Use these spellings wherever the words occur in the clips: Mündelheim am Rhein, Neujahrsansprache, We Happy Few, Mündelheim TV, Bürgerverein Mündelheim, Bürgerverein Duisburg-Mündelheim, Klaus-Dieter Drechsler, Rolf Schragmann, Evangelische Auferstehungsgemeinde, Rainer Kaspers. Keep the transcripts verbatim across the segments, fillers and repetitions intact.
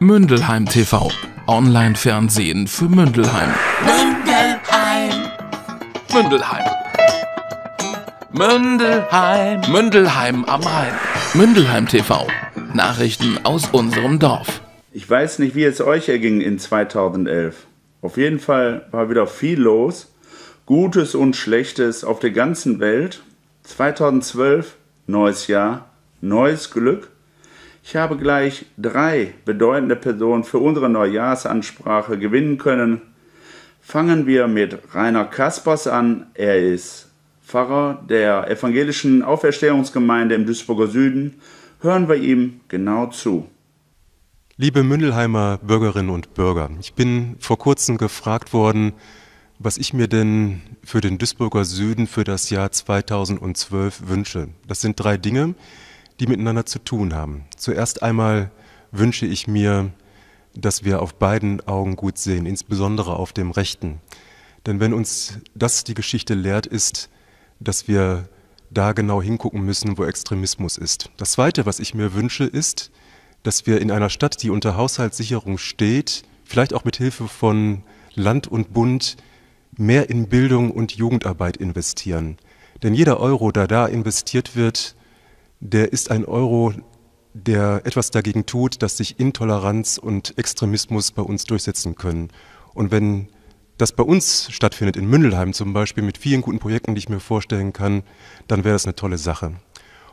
Mündelheim T V, Online-Fernsehen für Mündelheim. Mündelheim. Mündelheim. Mündelheim. Mündelheim am Rhein. Mündelheim T V, Nachrichten aus unserem Dorf. Ich weiß nicht, wie es euch erging in zweitausendelf. Auf jeden Fall war wieder viel los. Gutes und Schlechtes auf der ganzen Welt. zweitausendzwölf, neues Jahr, neues Glück. Ich habe gleich drei bedeutende Personen für unsere Neujahrsansprache gewinnen können. Fangen wir mit Rainer Kaspers an. Er ist Pfarrer der Evangelischen Auferstehungsgemeinde im Duisburger Süden. Hören wir ihm genau zu. Liebe Mündelheimer Bürgerinnen und Bürger, ich bin vor kurzem gefragt worden, was ich mir denn für den Duisburger Süden für das Jahr zweitausendzwölf wünsche. Das sind drei Dinge, die miteinander zu tun haben. Zuerst einmal wünsche ich mir, dass wir auf beiden Augen gut sehen, insbesondere auf dem rechten. Denn wenn uns das die Geschichte lehrt, ist, dass wir da genau hingucken müssen, wo Extremismus ist. Das Zweite, was ich mir wünsche, ist, dass wir in einer Stadt, die unter Haushaltssicherung steht, vielleicht auch mit Hilfe von Land und Bund, mehr in Bildung und Jugendarbeit investieren. Denn jeder Euro, der da investiert wird, der ist ein Euro, der etwas dagegen tut, dass sich Intoleranz und Extremismus bei uns durchsetzen können. Und wenn das bei uns stattfindet, in Mündelheim zum Beispiel, mit vielen guten Projekten, die ich mir vorstellen kann, dann wäre das eine tolle Sache.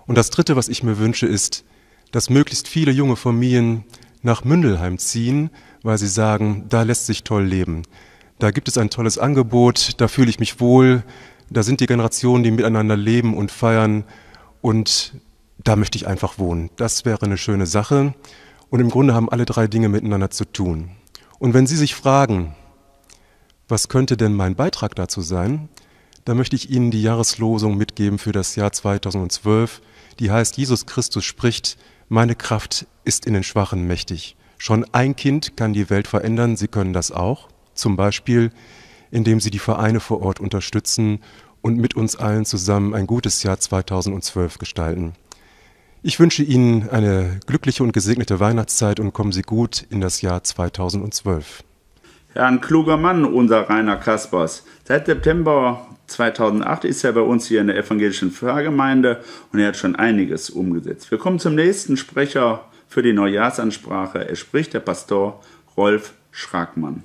Und das Dritte, was ich mir wünsche, ist, dass möglichst viele junge Familien nach Mündelheim ziehen, weil sie sagen, da lässt sich toll leben. Da gibt es ein tolles Angebot, da fühle ich mich wohl, da sind die Generationen, die miteinander leben und feiern, und da möchte ich einfach wohnen. Das wäre eine schöne Sache, und im Grunde haben alle drei Dinge miteinander zu tun. Und wenn Sie sich fragen, was könnte denn mein Beitrag dazu sein, dann möchte ich Ihnen die Jahreslosung mitgeben für das Jahr zweitausendzwölf, die heißt, Jesus Christus spricht: Meine Kraft ist in den Schwachen mächtig. Schon ein Kind kann die Welt verändern, Sie können das auch. Zum Beispiel, indem Sie die Vereine vor Ort unterstützen und mit uns allen zusammen ein gutes Jahr zweitausendzwölf gestalten. Ich wünsche Ihnen eine glückliche und gesegnete Weihnachtszeit und kommen Sie gut in das Jahr zweitausendzwölf. Ja, ein kluger Mann, unser Rainer Kaspers. Seit September zweitausendacht ist er bei uns hier in der evangelischen Pfarrgemeinde und er hat schon einiges umgesetzt. Wir kommen zum nächsten Sprecher für die Neujahrsansprache. Er spricht der Pastor Rolf Schragmann.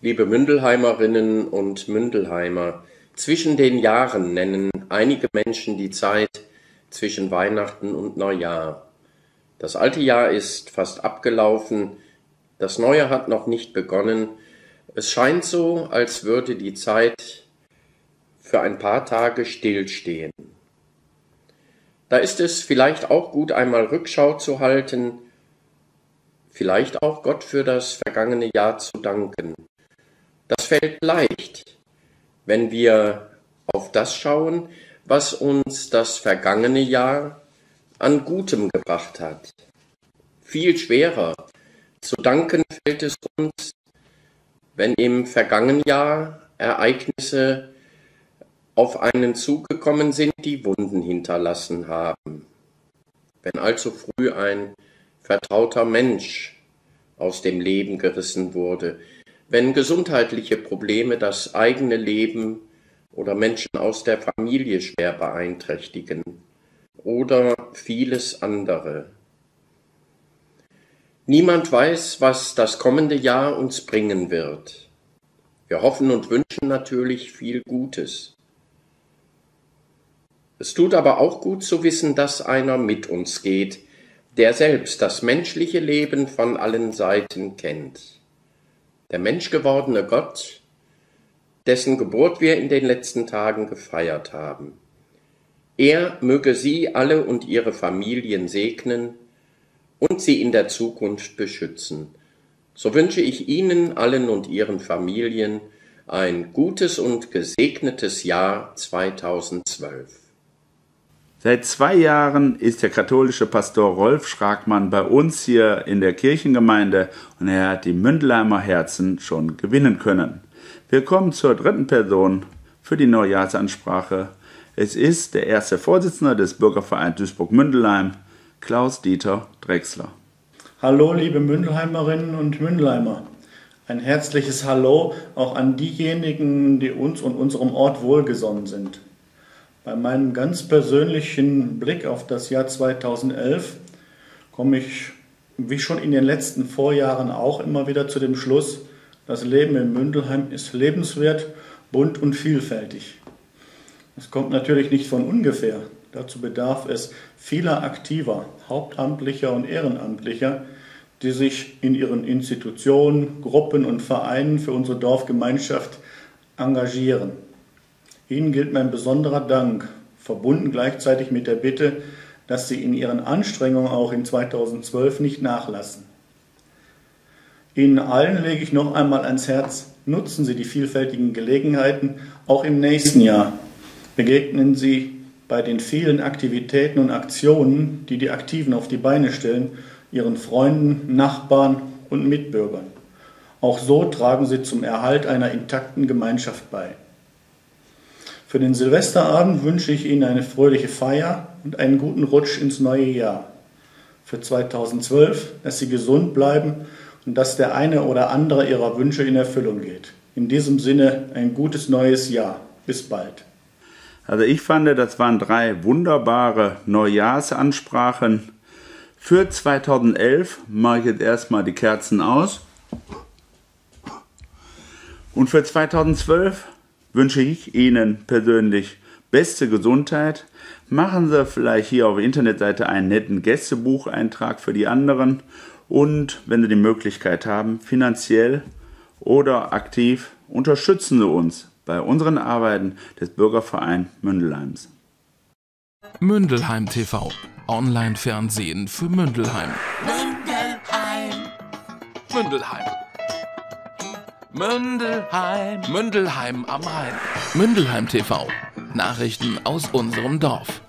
Liebe Mündelheimerinnen und Mündelheimer, zwischen den Jahren nennen einige Menschen die Zeit zwischen Weihnachten und Neujahr. Das alte Jahr ist fast abgelaufen, das neue hat noch nicht begonnen. Es scheint so, als würde die Zeit für ein paar Tage stillstehen. Da ist es vielleicht auch gut, einmal Rückschau zu halten, vielleicht auch Gott für das vergangene Jahr zu danken. Das fällt leicht, wenn wir auf das schauen, was uns das vergangene Jahr an Gutem gebracht hat. Viel schwerer zu danken fällt es uns, wenn im vergangenen Jahr Ereignisse auf einen zugekommen sind, die Wunden hinterlassen haben. Wenn allzu früh ein vertrauter Mensch aus dem Leben gerissen wurde, wenn gesundheitliche Probleme das eigene Leben oder Menschen aus der Familie schwer beeinträchtigen oder vieles andere. Niemand weiß, was das kommende Jahr uns bringen wird. Wir hoffen und wünschen natürlich viel Gutes. Es tut aber auch gut zu wissen, dass einer mit uns geht, der selbst das menschliche Leben von allen Seiten kennt. Der menschgewordene Gott, dessen Geburt wir in den letzten Tagen gefeiert haben. Er möge Sie alle und Ihre Familien segnen und Sie in der Zukunft beschützen. So wünsche ich Ihnen allen und Ihren Familien ein gutes und gesegnetes Jahr zweitausendzwölf. Seit zwei Jahren ist der katholische Pastor Rolf Schragmann bei uns hier in der Kirchengemeinde und er hat die Mündelheimer Herzen schon gewinnen können. Wir kommen zur dritten Person für die Neujahrsansprache. Es ist der erste Vorsitzende des Bürgervereins Duisburg-Mündelheim, Klaus-Dieter Drechsler. Hallo liebe Mündelheimerinnen und Mündelheimer. Ein herzliches Hallo auch an diejenigen, die uns und unserem Ort wohlgesonnen sind. Bei meinem ganz persönlichen Blick auf das Jahr zweitausendelf komme ich, wie schon in den letzten Vorjahren auch, immer wieder zu dem Schluss, das Leben in Mündelheim ist lebenswert, bunt und vielfältig. Das kommt natürlich nicht von ungefähr. Dazu bedarf es vieler aktiver, hauptamtlicher und ehrenamtlicher, die sich in ihren Institutionen, Gruppen und Vereinen für unsere Dorfgemeinschaft engagieren. Ihnen gilt mein besonderer Dank, verbunden gleichzeitig mit der Bitte, dass Sie in Ihren Anstrengungen auch in zweitausendzwölf nicht nachlassen. Ihnen allen lege ich noch einmal ans Herz, nutzen Sie die vielfältigen Gelegenheiten auch im nächsten Jahr. Begegnen Sie bei den vielen Aktivitäten und Aktionen, die die Aktiven auf die Beine stellen, ihren Freunden, Nachbarn und Mitbürgern. Auch so tragen sie zum Erhalt einer intakten Gemeinschaft bei. Für den Silvesterabend wünsche ich Ihnen eine fröhliche Feier und einen guten Rutsch ins neue Jahr. Für zweitausendzwölf, dass Sie gesund bleiben und dass der eine oder andere Ihrer Wünsche in Erfüllung geht. In diesem Sinne ein gutes neues Jahr. Bis bald. Also ich fand, das waren drei wunderbare Neujahrsansprachen. Für zweitausendelf mache ich jetzt erstmal die Kerzen aus. Und für zweitausendzwölf wünsche ich Ihnen persönlich beste Gesundheit. Machen Sie vielleicht hier auf der Internetseite einen netten Gästebucheintrag für die anderen. Und wenn Sie die Möglichkeit haben, finanziell oder aktiv, unterstützen Sie uns bei unseren Arbeiten des Bürgervereins Mündelheims. Mündelheim T V, Online-Fernsehen für Mündelheim. Mündelheim. Mündelheim. Mündelheim. Mündelheim am Rhein. Mündelheim T V, Nachrichten aus unserem Dorf.